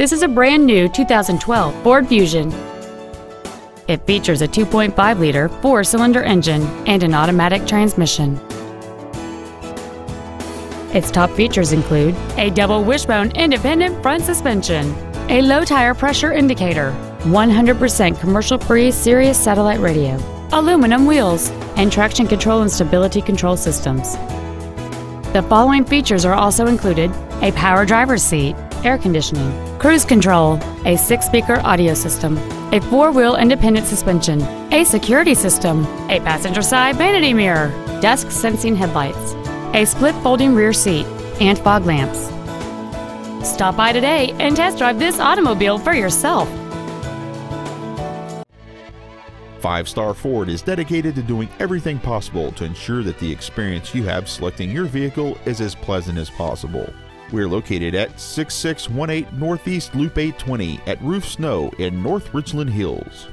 This is a brand new 2012 Ford Fusion. It features a 2.5-liter four-cylinder engine and an automatic transmission. Its top features include a double wishbone independent front suspension, a low tire pressure indicator, 100% commercial-free Sirius satellite radio, aluminum wheels, and traction control and stability control systems. The following features are also included: a power driver's seat, air conditioning, cruise control, a 6-speaker audio system, a 4-wheel independent suspension, a security system, a passenger side vanity mirror, dusk sensing headlights, a split folding rear seat, and fog lamps. Stop by today and test drive this automobile for yourself. Five Star Ford is dedicated to doing everything possible to ensure that the experience you have selecting your vehicle is as pleasant as possible. We're located at 6618 Northeast Loop 820 at Roof Snow in North Richland Hills.